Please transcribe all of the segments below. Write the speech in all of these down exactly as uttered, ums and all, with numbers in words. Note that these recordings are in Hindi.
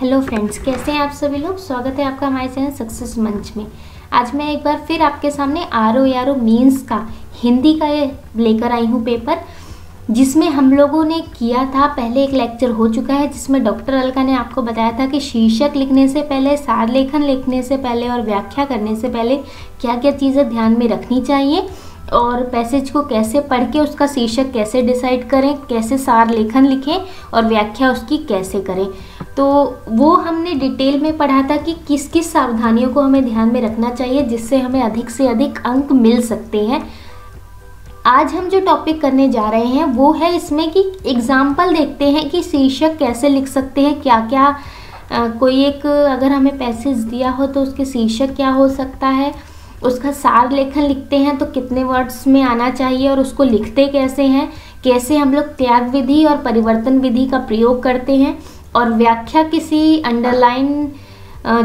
हेलो फ्रेंड्स, कैसे हैं आप सभी लोग। स्वागत है आपका हमारे चैनल सक्सेस मंच में। आज मैं एक बार फिर आपके सामने आर ओ यार ओ मीन्स का हिंदी का ये लेकर आई हूँ पेपर, जिसमें हम लोगों ने किया था पहले एक लेक्चर हो चुका है, जिसमें डॉक्टर अलका ने आपको बताया था कि शीर्षक लिखने से पहले, सार लेखन लिखने से पहले और व्याख्या करने से पहले क्या क्या चीज़ें ध्यान में रखनी चाहिए और पैसेज को कैसे पढ़ के उसका शीर्षक कैसे डिसाइड करें, कैसे सार लेखन लिखें और व्याख्या उसकी कैसे करें। तो वो हमने डिटेल में पढ़ा था कि किस किस सावधानियों को हमें ध्यान में रखना चाहिए जिससे हमें अधिक से अधिक अंक मिल सकते हैं। आज हम जो टॉपिक करने जा रहे हैं वो है इसमें कि एग्जाम्पल देखते हैं कि शीर्षक कैसे लिख सकते हैं, क्या क्या आ, कोई एक अगर हमें पैसेज दिया हो तो उसके शीर्षक क्या हो सकता है, उसका सार लेखन लिखते हैं तो कितने वर्ड्स में आना चाहिए और उसको लिखते कैसे हैं, कैसे हम लोग त्याग विधि और परिवर्तन विधि का प्रयोग करते हैं और व्याख्या किसी अंडरलाइन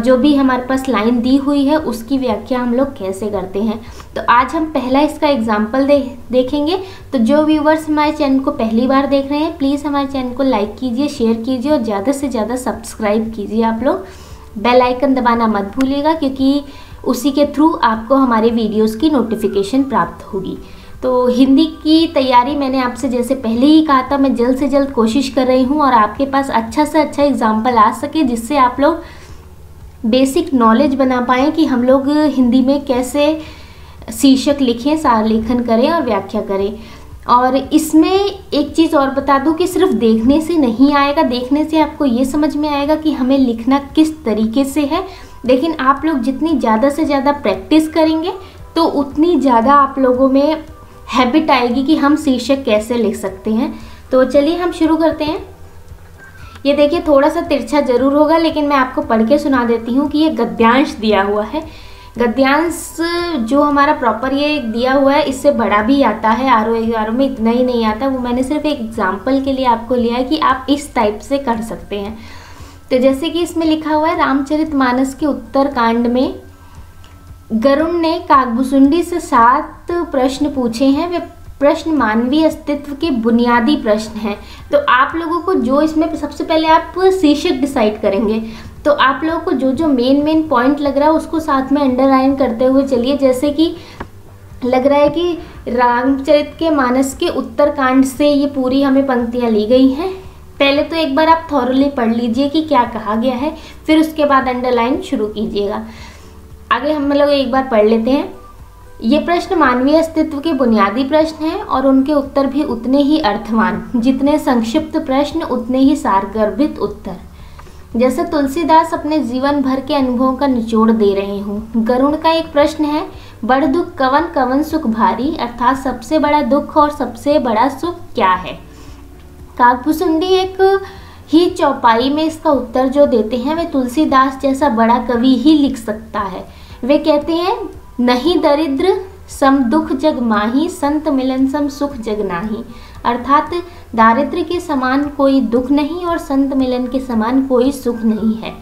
जो भी हमारे पास लाइन दी हुई है उसकी व्याख्या हम लोग कैसे करते हैं। तो आज हम पहला इसका एग्जाम्पल दे, देखेंगे। तो जो व्यूवर्स हमारे चैनल को पहली बार देख रहे हैं प्लीज़ हमारे चैनल को लाइक कीजिए, शेयर कीजिए और ज़्यादा से ज़्यादा सब्सक्राइब कीजिए। आप लोग बेल आइकन दबाना मत भूलिएगा क्योंकि उसी के थ्रू आपको हमारे वीडियोस की नोटिफिकेशन प्राप्त होगी। तो हिंदी की तैयारी मैंने आपसे जैसे पहले ही कहा था, मैं जल्द से जल्द कोशिश कर रही हूँ और आपके पास अच्छा से अच्छा एग्जाम्पल आ सके जिससे आप लोग बेसिक नॉलेज बना पाएँ कि हम लोग हिंदी में कैसे शीर्षक लिखें, सार लेखन करें और व्याख्या करें। और इसमें एक चीज़ और बता दूं कि सिर्फ देखने से नहीं आएगा, देखने से आपको ये समझ में आएगा कि हमें लिखना किस तरीके से है, लेकिन आप लोग जितनी ज़्यादा से ज़्यादा प्रैक्टिस करेंगे तो उतनी ज़्यादा आप लोगों में हैबिट आएगी कि हम शीर्षक कैसे लिख सकते हैं। तो चलिए हम शुरू करते हैं। ये देखिए, थोड़ा सा तिरछा ज़रूर होगा लेकिन मैं आपको पढ़ के सुना देती हूँ कि ये गद्यांश दिया हुआ है। गद्यांश जो हमारा प्रॉपर ये दिया हुआ है, इससे बड़ा भी आता है, आर ओ आर ओ में इतना ही नहीं आता। वो मैंने सिर्फ एक एग्जाम्पल के लिए आपको लिया है कि आप इस टाइप से कर सकते हैं। तो जैसे कि इसमें लिखा हुआ है, रामचरितमानस के उत्तर कांड में गरुड़ ने कागभुशुंडि से सात प्रश्न पूछे हैं। वे प्रश्न मानवीय अस्तित्व के बुनियादी प्रश्न हैं। तो आप लोगों को जो इसमें सबसे पहले आप शीर्षक डिसाइड करेंगे तो आप लोगों को जो जो मेन मेन पॉइंट लग रहा है उसको साथ में अंडरलाइन करते हुए चलिए। जैसे कि लग रहा है कि रामचरित के मानस के उत्तर कांड से ये पूरी हमें पंक्तियाँ ली गई हैं। पहले तो एक बार आप थॉरली पढ़ लीजिए कि क्या कहा गया है, फिर उसके बाद अंडरलाइन शुरू कीजिएगा। आगे हम लोग एक बार पढ़ लेते हैं। ये प्रश्न मानवीय अस्तित्व के बुनियादी प्रश्न हैं और उनके उत्तर भी उतने ही अर्थवान, जितने संक्षिप्त प्रश्न उतने ही सारगर्भित उत्तर। जैसे तुलसीदास अपने जीवन भर के अनुभवों का निचोड़ दे रहे हों। गरुड़ का एक प्रश्न है, बड़ दुख कवन कवन सुख भारी, अर्थात सबसे बड़ा दुख और सबसे बड़ा सुख क्या है। कागभुशुंडि एक ही चौपाई में इसका उत्तर जो देते हैं, वे तुलसीदास जैसा बड़ा कवि ही लिख सकता है। वे कहते हैं, नहीं दरिद्र सम दुख जग माही, संत मिलन सम सुख जग नाही, अर्थात दारिद्र्य के समान कोई दुख नहीं और संत मिलन के समान कोई सुख नहीं है।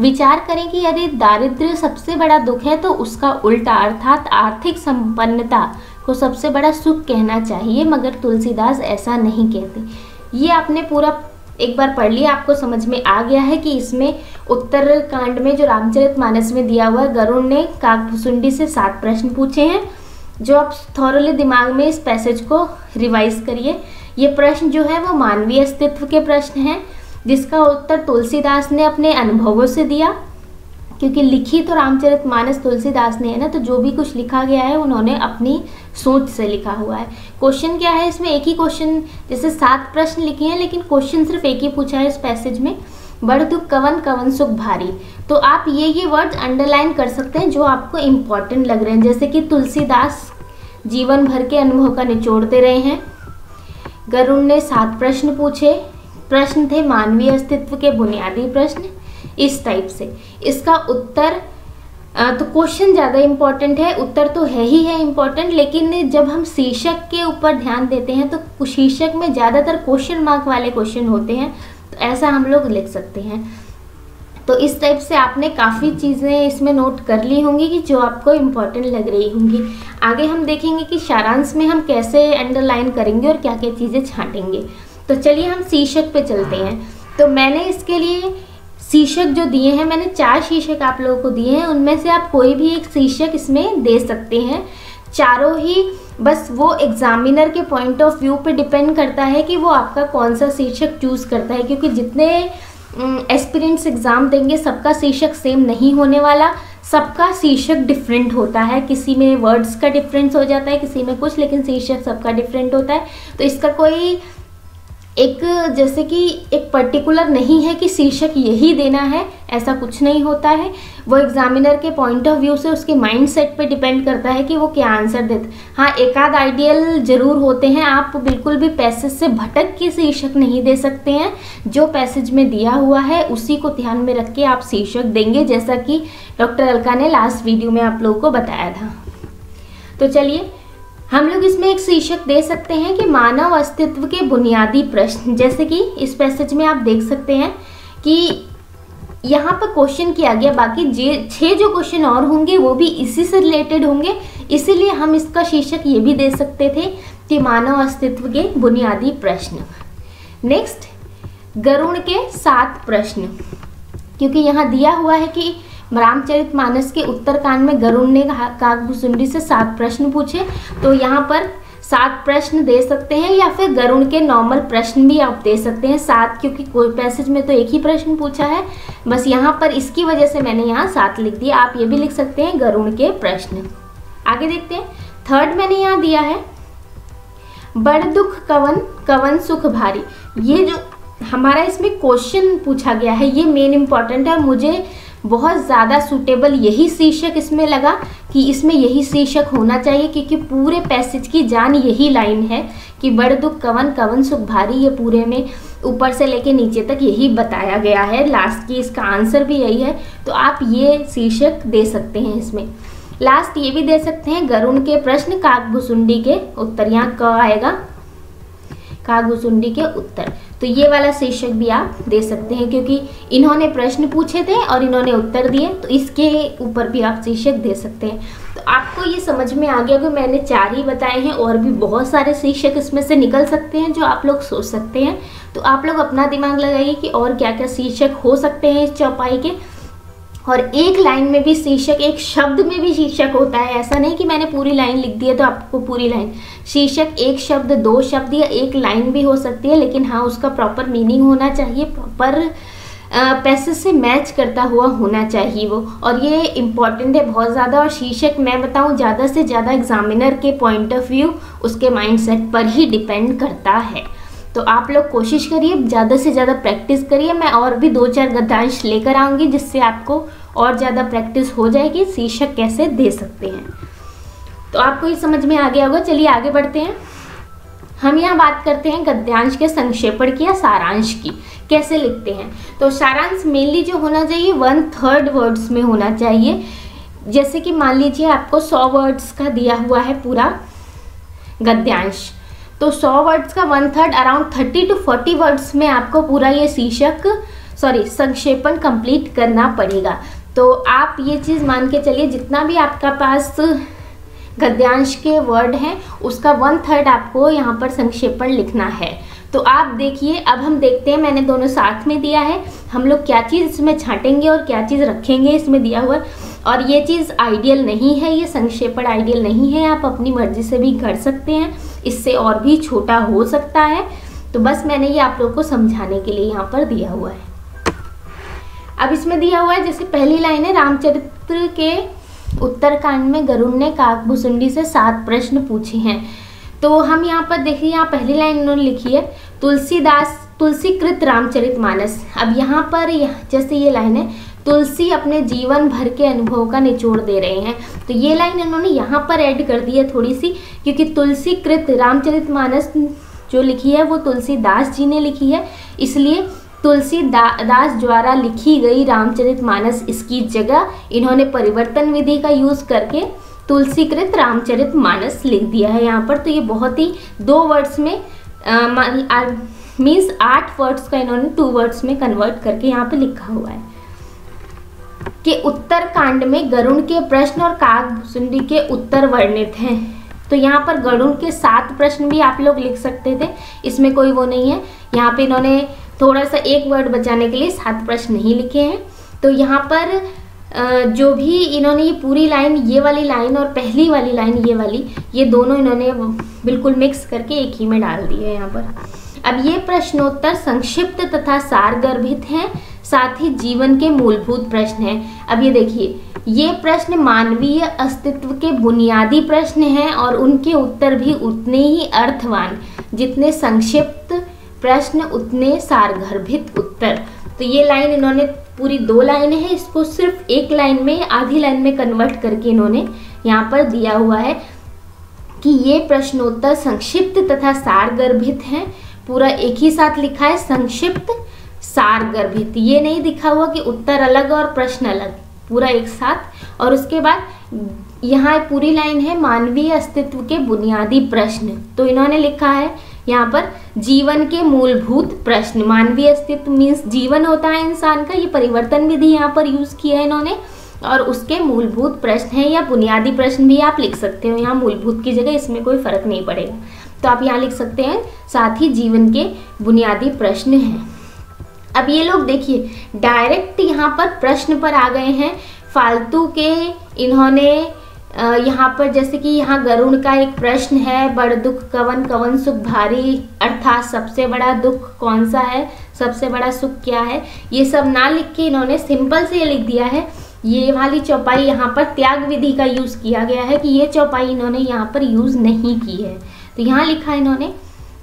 विचार करें कि यदि दारिद्र्य सबसे बड़ा दुख है तो उसका उल्टा अर्थात आर्थिक संपन्नता को सबसे बड़ा सुख कहना चाहिए, मगर तुलसीदास ऐसा नहीं कहते। ये आपने पूरा एक बार पढ़ लिया, आपको समझ में आ गया है कि इसमें उत्तर कांड में जो रामचरितमानस में दिया हुआ है, गरुड़ ने कागभुशुंडि से सात प्रश्न पूछे हैं। जो आप थॉरली दिमाग में इस पैसेज को रिवाइज करिए। ये प्रश्न जो है वो मानवीय अस्तित्व के प्रश्न हैं जिसका उत्तर तुलसीदास ने अपने अनुभवों से दिया, क्योंकि लिखी तो रामचरितमानस तुलसीदास ने है ना, तो जो भी कुछ लिखा गया है उन्होंने अपनी सोच से लिखा हुआ है। क्वेश्चन क्या है इसमें, एक ही क्वेश्चन, जैसे सात प्रश्न लिखे हैं लेकिन क्वेश्चन सिर्फ एक ही पूछा है इस पैसेज में, बड़ दुख कवन कवन सुख भारी। तो आप ये ये वर्ड्स अंडरलाइन कर सकते हैं जो आपको इम्पॉर्टेंट लग रहे हैं। जैसे कि तुलसीदास जीवन भर के अनुभव का निचोड़ दे रहे हैं, गरुड़ ने सात प्रश्न पूछे, प्रश्न थे मानवीय अस्तित्व के बुनियादी प्रश्न, इस टाइप से इसका उत्तर। तो क्वेश्चन ज़्यादा इम्पॉर्टेंट है, उत्तर तो है ही है इम्पॉर्टेंट, लेकिन जब हम शीर्षक के ऊपर ध्यान देते हैं तो शीर्षक में ज़्यादातर क्वेश्चन मार्क वाले क्वेश्चन होते हैं, तो ऐसा हम लोग लिख सकते हैं। तो इस टाइप से आपने काफ़ी चीज़ें इसमें नोट कर ली होंगी कि जो आपको इम्पॉर्टेंट लग रही होंगी। आगे हम देखेंगे कि सारांश में हम कैसे अंडरलाइन करेंगे और क्या क्या चीज़ें छाँटेंगे। तो चलिए हम शीर्षक पे चलते हैं। तो मैंने इसके लिए शीर्षक जो दिए हैं, मैंने चार शीर्षक आप लोगों को दिए हैं, उनमें से आप कोई भी एक शीर्षक इसमें दे सकते हैं। चारों ही बस वो एग्जामिनर के पॉइंट ऑफ व्यू पे डिपेंड करता है कि वो आपका कौन सा शीर्षक चूज़ करता है, क्योंकि जितने एस्पिरेंट्स एग्ज़ाम देंगे सबका शीर्षक सेम नहीं होने वाला, सबका शीर्षक डिफरेंट होता है। किसी में वर्ड्स का डिफरेंस हो जाता है, किसी में कुछ, लेकिन शीर्षक सबका डिफरेंट होता है। तो इसका कोई एक जैसे कि एक पर्टिकुलर नहीं है कि शीर्षक यही देना है, ऐसा कुछ नहीं होता है। वो एग्जामिनर के पॉइंट ऑफ व्यू से, उसके माइंड सेट पर डिपेंड करता है कि वो क्या आंसर देते। हाँ, एक आध आइडियल ज़रूर होते हैं, आप बिल्कुल भी पैसेज से भटक के शीर्षक नहीं दे सकते हैं। जो पैसेज में दिया हुआ है उसी को ध्यान में रख के आप शीर्षक देंगे, जैसा कि डॉक्टर अलका ने लास्ट वीडियो में आप लोगों को बताया था। तो चलिए, हम लोग इसमें एक शीर्षक दे सकते हैं कि मानव अस्तित्व के बुनियादी प्रश्न। जैसे कि इस पैसेज में आप देख सकते हैं कि यहाँ पर क्वेश्चन किया गया, बाकी जे छः जो क्वेश्चन और होंगे वो भी इसी से रिलेटेड होंगे, इसीलिए हम इसका शीर्षक ये भी दे सकते थे कि मानव अस्तित्व के बुनियादी प्रश्न। नेक्स्ट, गरुड़ के सात प्रश्न, क्योंकि यहाँ दिया हुआ है कि रामचरितमानस के उत्तर कांड में गरुड़ ने कागभुशुंडि से सात प्रश्न पूछे, तो यहाँ पर सात प्रश्न दे सकते हैं, या फिर गरुड़ के नॉर्मल प्रश्न भी आप दे सकते हैं सात, क्योंकि कोई पैसेज में तो एक ही प्रश्न पूछा है, बस यहाँ पर इसकी वजह से मैंने यहाँ सात लिख दिया। आप ये भी लिख सकते हैं गरुड़ के प्रश्न। आगे देखते हैं, थर्ड मैंने यहाँ दिया है बड़ दुख कवन कवन सुख भारी। ये जो हमारा इसमें क्वेश्चन पूछा गया है ये मेन इम्पॉर्टेंट है, मुझे बहुत ज़्यादा सूटेबल यही शीर्षक इसमें लगा कि इसमें यही शीर्षक होना चाहिए, क्योंकि पूरे पैसेज की जान यही लाइन है कि बड़ दुख कवन कवन सुख भारी। ये पूरे में ऊपर से लेके नीचे तक यही बताया गया है, लास्ट की इसका आंसर भी यही है, तो आप ये शीर्षक दे सकते हैं इसमें। लास्ट ये भी दे सकते हैं गरुड़ के प्रश्न कागभुशुंडि के उत्तर, यहाँ क आएगा कागभुशुंडि के उत्तर, तो ये वाला शीर्षक भी आप दे सकते हैं, क्योंकि इन्होंने प्रश्न पूछे थे और इन्होंने उत्तर दिए, तो इसके ऊपर भी आप शीर्षक दे सकते हैं। तो आपको ये समझ में आ गया कि मैंने चार ही बताए हैं, और भी बहुत सारे शीर्षक इसमें से निकल सकते हैं जो आप लोग सोच सकते हैं। तो आप लोग अपना दिमाग लगाइए कि और क्या क्या शीर्षक हो सकते हैं इस चौपाई के। और एक लाइन में भी शीर्षक, एक शब्द में भी शीर्षक होता है, ऐसा नहीं कि मैंने पूरी लाइन लिख दी है तो आपको पूरी लाइन। शीर्षक एक शब्द, दो शब्द या एक लाइन भी हो सकती है, लेकिन हाँ उसका प्रॉपर मीनिंग होना चाहिए, प्रॉपर पैसेज से मैच करता हुआ होना चाहिए वो, और ये इम्पॉर्टेंट है बहुत ज़्यादा। और शीर्षक मैं बताऊँ ज़्यादा से ज़्यादा एग्जामिनर के पॉइंट ऑफ व्यू, उसके माइंड सेट पर ही डिपेंड करता है। तो आप लोग कोशिश करिए, ज़्यादा से ज़्यादा प्रैक्टिस करिए। मैं और भी दो चार गद्यांश लेकर आऊँगी जिससे आपको और ज़्यादा प्रैक्टिस हो जाएगी शीर्षक कैसे दे सकते हैं। तो आपको ये समझ में आ गया होगा। चलिए आगे बढ़ते हैं। हम यहाँ बात करते हैं गद्यांश के संक्षेपण की या सारांश की, कैसे लिखते हैं। तो सारांश मेनली जो होना चाहिए वन थर्ड वर्ड्स में होना चाहिए। जैसे कि मान लीजिए आपको सौ वर्ड्स का दिया हुआ है पूरा गद्यांश, तो सौ वर्ड्स का one third around thirty to forty words में आपको पूरा ये शीर्षक सॉरी संक्षेपण कंप्लीट करना पड़ेगा। तो आप ये चीज़ मान के चलिए जितना भी आपका पास गद्यांश के वर्ड हैं उसका वन थर्ड आपको यहाँ पर संक्षेपण लिखना है। तो आप देखिए, अब हम देखते हैं, मैंने दोनों साथ में दिया है, हम लोग क्या चीज़ इसमें छाँटेंगे और क्या चीज़ रखेंगे इसमें दिया हुआ। और ये चीज़ आइडियल नहीं है, ये संक्षेपण आइडियल नहीं है, आप अपनी मर्जी से भी कर सकते हैं, इससे और भी छोटा हो सकता है। तो बस मैंने ये आप लोगों को समझाने के लिए यहाँ पर दिया हुआ है। अब इसमें दिया हुआ है, जैसे पहली लाइन है रामचरित्र के उत्तरकांड में गरुड़ ने कागभुशुंडि से सात प्रश्न पूछे हैं। तो हम यहाँ पर देखिए, यहाँ पहली लाइन इन्होंने लिखी है तुलसीदास तुलसीकृत रामचरितमानस। अब यहाँ पर यह, जैसे ये लाइन है तुलसी अपने जीवन भर के अनुभव का निचोड़ दे रहे हैं, तो ये लाइन इन्होंने यहाँ पर ऐड कर दी है थोड़ी सी, क्योंकि तुलसीकृत रामचरितमानस जो लिखी है वो तुलसीदास जी ने लिखी है, इसलिए तुलसीदास द्वारा लिखी गई रामचरितमानस इसकी जगह इन्होंने परिवर्तन विधि का यूज़ करके तुलसीकृत रामचरितमानस लिख दिया है यहाँ पर। तो ये बहुत ही दो वर्ड्स में मीन्स आठ वर्ड्स का इन्होंने टू वर्ड्स में कन्वर्ट करके यहाँ पे लिखा हुआ है कि उत्तर कांड में गरुड़ के प्रश्न और कागभुशुंडि के उत्तर वर्णित हैं। तो यहाँ पर गरुड़ के सात प्रश्न भी आप लोग लिख सकते थे, इसमें कोई वो नहीं है। यहाँ पे इन्होंने थोड़ा सा एक वर्ड बचाने के लिए सात प्रश्न नहीं लिखे हैं। तो यहाँ पर जो भी इन्होंने ये पूरी लाइन, ये वाली लाइन और पहली वाली लाइन, ये वाली, ये दोनों इन्होंने बिल्कुल मिक्स करके एक ही में डाल दिए है यहाँ पर। अब ये प्रश्नोत्तर संक्षिप्त तथा सारगर्भित हैं, साथ ही जीवन के मूलभूत प्रश्न हैं। अब ये देखिए, ये प्रश्न मानवीय अस्तित्व के बुनियादी प्रश्न हैं और उनके उत्तर भी उतने ही अर्थवान, जितने संक्षिप्त प्रश्न उतने सारगर्भित उत्तर। तो ये लाइन इन्होंने पूरी दो लाइन है, इसको सिर्फ एक लाइन में, आधी लाइन में कन्वर्ट करके इन्होंने यहाँ पर दिया हुआ है कि ये प्रश्नोत्तर संक्षिप्त तथा सारगर्भित हैं। पूरा एक ही साथ लिखा है संक्षिप्त सारगर्भित, ये नहीं दिखा हुआ कि उत्तर अलग और प्रश्न अलग, पूरा एक साथ। और उसके बाद यहाँ पूरी लाइन है मानवीय अस्तित्व के बुनियादी प्रश्न, तो इन्होंने लिखा है यहाँ पर जीवन के मूलभूत प्रश्न। मानवीय अस्तित्व मीन्स जीवन होता है इंसान का, ये परिवर्तन विधि यहाँ पर यूज किया है इन्होंने, और उसके मूलभूत प्रश्न है या बुनियादी प्रश्न भी आप लिख सकते हो यहाँ मूलभूत की जगह, इसमें कोई फर्क नहीं पड़ेगा। तो आप यहाँ लिख सकते हैं साथ ही जीवन के बुनियादी प्रश्न हैं। अब ये लोग देखिए डायरेक्ट यहाँ पर प्रश्न पर आ गए हैं, फालतू के इन्होंने यहाँ पर, जैसे कि यहाँ गरुड़ का एक प्रश्न है, बड़ दुख कवन कवन सुख भारी, अर्थात सबसे बड़ा दुख कौन सा है, सबसे बड़ा सुख क्या है, ये सब ना लिख के इन्होंने सिंपल से ये लिख दिया है। ये वाली चौपाई यहाँ पर त्याग विधि का यूज़ किया गया है कि ये चौपाई इन्होंने यहाँ पर यूज़ नहीं की है। तो यहाँ लिखा है इन्होंने,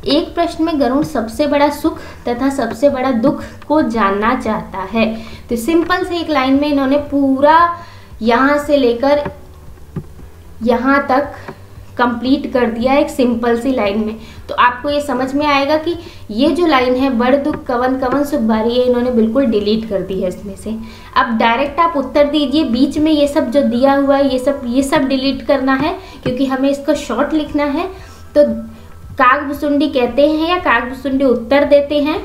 एक प्रश्न में गरुड़ सबसे बड़ा सुख तथा सबसे बड़ा दुख को जानना चाहता है। तो सिंपल से एक लाइन में इन्होंने पूरा यहाँ से लेकर यहाँ तक कंप्लीट कर दिया एक सिंपल सी लाइन में। तो आपको ये समझ में आएगा कि ये जो लाइन है बड़ दुख कवन कवन सुख भारी, ये इन्होंने बिल्कुल डिलीट कर दी है इसमें से। अब डायरेक्ट आप उत्तर दीजिए, बीच में ये सब जो दिया हुआ है ये सब ये सब डिलीट करना है क्योंकि हमें इसको शॉर्ट लिखना है। तो कागभुशुंडि कहते हैं या कागभुशुंडि उत्तर देते हैं,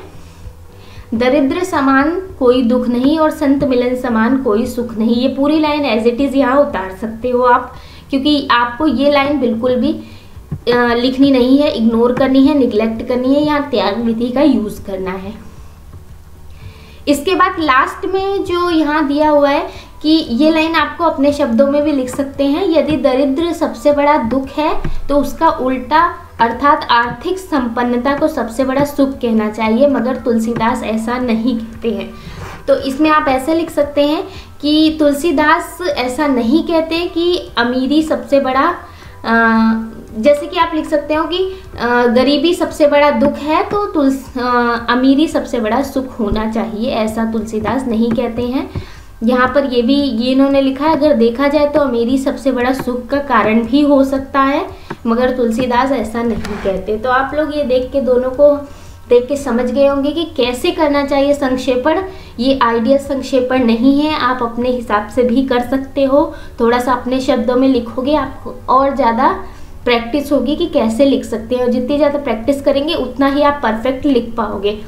दरिद्र समान कोई दुख नहीं और संत मिलन समान कोई सुख नहीं। ये पूरी लाइन एज इट इज़ यहाँ उतार सकते हो आप, क्योंकि आपको ये लाइन बिल्कुल भी लिखनी नहीं है, इग्नोर करनी है, निग्लेक्ट करनी है, यहाँ त्याग विधि का यूज़ करना है। इसके बाद लास्ट में जो यहाँ दिया हुआ है कि ये लाइन आपको अपने शब्दों में भी लिख सकते हैं, यदि दरिद्र सबसे बड़ा दुख है तो उसका उल्टा अर्थात आर्थिक संपन्नता को सबसे बड़ा सुख कहना चाहिए, मगर तुलसीदास ऐसा नहीं कहते हैं। तो इसमें आप ऐसा लिख सकते हैं कि तुलसीदास ऐसा नहीं कहते कि अमीरी सबसे बड़ा, जैसे कि आप लिख सकते हो कि गरीबी सबसे बड़ा दुख है तो तुलसी अमीरी सबसे बड़ा सुख होना चाहिए, ऐसा तुलसीदास नहीं कहते हैं। यहाँ पर ये भी ये इन्होंने लिखा है, अगर देखा जाए तो अमीरी सबसे बड़ा सुख का कारण भी हो सकता है, मगर तुलसीदास ऐसा नहीं कहते। तो आप लोग ये देख के, दोनों को देख के समझ गए होंगे कि कैसे करना चाहिए संक्षेपण। ये आइडिया संक्षेपण नहीं है, आप अपने हिसाब से भी कर सकते हो, थोड़ा सा अपने शब्दों में लिखोगे आपको और ज़्यादा प्रैक्टिस होगी कि कैसे लिख सकते हैं, और जितनी ज़्यादा प्रैक्टिस करेंगे उतना ही आप परफेक्ट लिख पाओगे।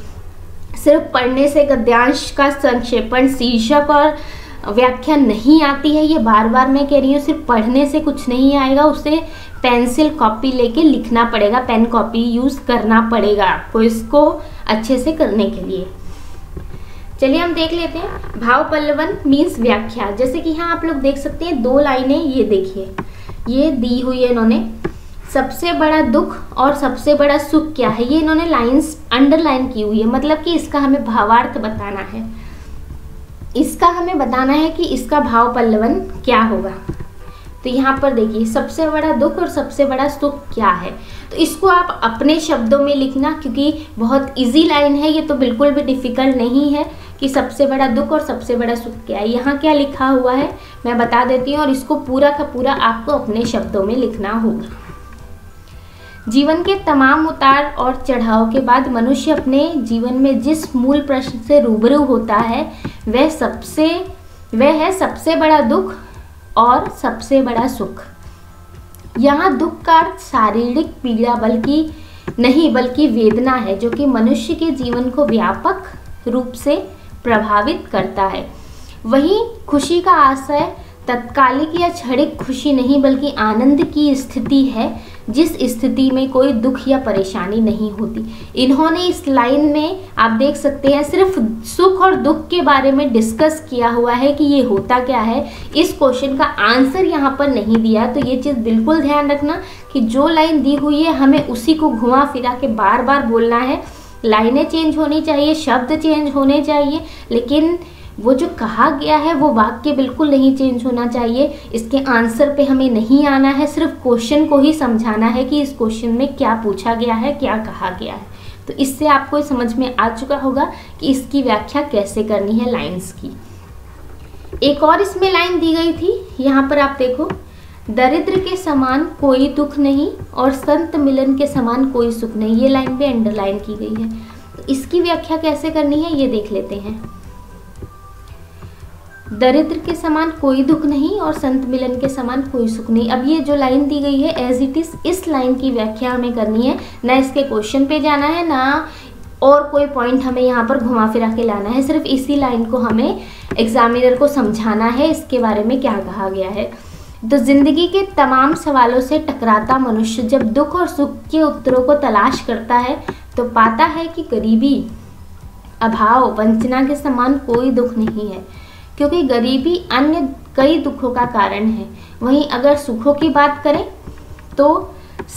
सिर्फ पढ़ने से गद्यांश का संक्षेपण, शीर्षक और व्याख्या नहीं आती है, ये बार बार मैं कह रही हूँ, सिर्फ पढ़ने से कुछ नहीं आएगा, उसे पेंसिल कॉपी लेके लिखना पड़ेगा, पेन कॉपी यूज़ करना पड़ेगा आपको इसको अच्छे से करने के लिए। चलिए हम देख लेते हैं भाव पल्लवन मीन्स व्याख्या। जैसे कि यहाँ आप लोग देख सकते हैं दो लाइनें, ये देखिए ये दी हुई है इन्होंने, सबसे बड़ा दुख और सबसे बड़ा सुख क्या है, ये इन्होंने लाइंस अंडरलाइन की हुई है, मतलब कि इसका हमें भावार्थ बताना है, इसका हमें बताना है कि इसका भाव पल्लवन क्या होगा। तो यहाँ पर देखिए सबसे बड़ा दुख और सबसे बड़ा सुख क्या है, तो इसको आप अपने शब्दों में लिखना, क्योंकि बहुत इजी लाइन है ये, तो बिल्कुल भी डिफ़िकल्ट नहीं है कि सबसे बड़ा दुख और सबसे बड़ा सुख क्या है। यहाँ क्या लिखा हुआ है मैं बता देती हूँ, और इसको पूरा का पूरा आपको अपने शब्दों में लिखना होगा। जीवन के तमाम उतार और चढ़ाव के बाद मनुष्य अपने जीवन में जिस मूल प्रश्न से रूबरू होता है वह सबसे वह है सबसे बड़ा दुख और सबसे बड़ा सुख। यहाँ दुख का अर्थ शारीरिक पीड़ा बल्कि नहीं बल्कि वेदना है, जो कि मनुष्य के जीवन को व्यापक रूप से प्रभावित करता है। वहीं खुशी का आशय तत्कालिक या क्षणिक खुशी नहीं बल्कि आनंद की स्थिति है, जिस स्थिति में कोई दुख या परेशानी नहीं होती। इन्होंने इस लाइन में आप देख सकते हैं सिर्फ सुख और दुख के बारे में डिस्कस किया हुआ है कि ये होता क्या है। इस क्वेश्चन का आंसर यहाँ पर नहीं दिया, तो ये चीज़ बिल्कुल ध्यान रखना कि जो लाइन दी हुई है हमें उसी को घुमा फिरा के बार बार बोलना है। लाइनें चेंज होनी चाहिए, शब्द चेंज होने चाहिए, लेकिन वो जो कहा गया है वो वाक्य बिल्कुल नहीं चेंज होना चाहिए। इसके आंसर पे हमें नहीं आना है, सिर्फ क्वेश्चन को ही समझाना है कि इस क्वेश्चन में क्या पूछा गया है, क्या कहा गया है। तो इससे आपको समझ में आ चुका होगा कि इसकी व्याख्या कैसे करनी है लाइन्स की। एक और इसमें लाइन दी गई थी, यहाँ पर आप देखो, दरिद्र के समान कोई दुख नहीं और संत मिलन के समान कोई सुख नहीं। ये लाइन भी अंडरलाइन की गई है, तो इसकी व्याख्या कैसे करनी है ये देख लेते हैं। दरिद्र के समान कोई दुख नहीं और संत मिलन के समान कोई सुख नहीं। अब ये जो लाइन दी गई है एज इट इज, इस लाइन की व्याख्या हमें करनी है, ना इसके क्वेश्चन पे जाना है ना और कोई पॉइंट हमें यहाँ पर घुमा फिरा के लाना है। सिर्फ इसी लाइन को हमें एग्जामिनर को समझाना है इसके बारे में क्या कहा गया है। तो जिंदगी के तमाम सवालों से टकराता मनुष्य जब दुख और सुख के उत्तरों को तलाश करता है तो पाता है कि गरीबी, अभाव, वंचना के समान कोई दुख नहीं है, क्योंकि गरीबी अन्य कई दुखों का कारण है। वहीं अगर सुखों की बात करें तो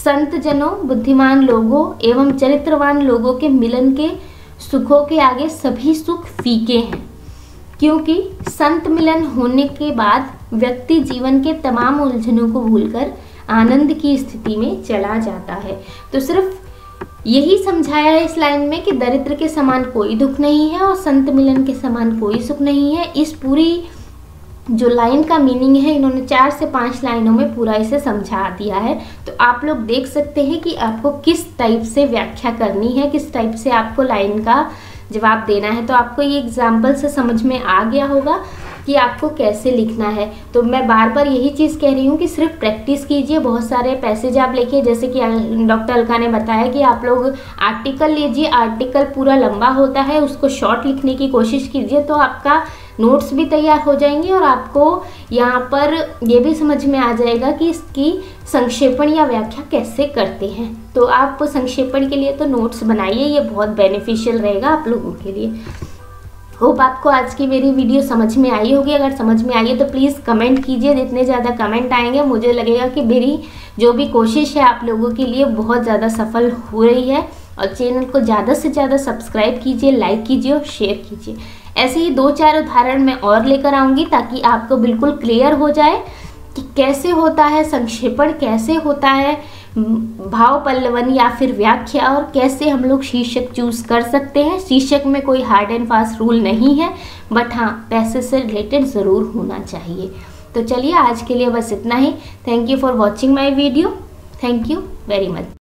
संत जनों, बुद्धिमान लोगों एवं चरित्रवान लोगों के मिलन के सुखों के आगे सभी सुख फीके हैं, क्योंकि संत मिलन होने के बाद व्यक्ति जीवन के तमाम उलझनों को भूलकर आनंद की स्थिति में चला जाता है। तो सिर्फ यही समझाया है इस लाइन में कि दरिद्र के समान कोई दुख नहीं है और संत मिलन के समान कोई सुख नहीं है। इस पूरी जो लाइन का मीनिंग है इन्होंने चार से पांच लाइनों में पूरा इसे समझा दिया है। तो आप लोग देख सकते हैं कि आपको किस टाइप से व्याख्या करनी है, किस टाइप से आपको लाइन का जवाब देना है। तो आपको ये एग्जाम्पल से समझ में आ गया होगा कि आपको कैसे लिखना है। तो मैं बार बार यही चीज़ कह रही हूँ कि सिर्फ प्रैक्टिस कीजिए, बहुत सारे पैसेज आप लिखिए, जैसे कि डॉक्टर अलका ने बताया कि आप लोग आर्टिकल लीजिए, आर्टिकल पूरा लंबा होता है, उसको शॉर्ट लिखने की कोशिश कीजिए, तो आपका नोट्स भी तैयार हो जाएंगे और आपको यहाँ पर ये भी समझ में आ जाएगा कि इसकी संक्षेपण या व्याख्या कैसे करते हैं। तो आप संक्षेपण के लिए तो नोट्स बनाइए, ये बहुत बेनिफिशियल रहेगा आप लोगों के लिए। होप आपको आज की मेरी वीडियो समझ में आई होगी। अगर समझ में आई है तो प्लीज़ कमेंट कीजिए, जितने ज़्यादा कमेंट आएंगे मुझे लगेगा कि मेरी जो भी कोशिश है आप लोगों के लिए बहुत ज़्यादा सफल हो रही है। और चैनल को ज़्यादा से ज़्यादा सब्सक्राइब कीजिए, लाइक कीजिए और शेयर कीजिए। ऐसे ही दो चार उदाहरण मैं और लेकर आऊँगी ताकि आपको बिल्कुल क्लियर हो जाए कि कैसे होता है संक्षेपण, कैसे होता है भाव पल्लवन या फिर व्याख्या, और कैसे हम लोग शीर्षक चूज कर सकते हैं। शीर्षक में कोई हार्ड एंड फास्ट रूल नहीं है, बट हाँ पैसे से रिलेटेड ज़रूर होना चाहिए। तो चलिए आज के लिए बस इतना ही। Thank you for watching my video. Thank you very much.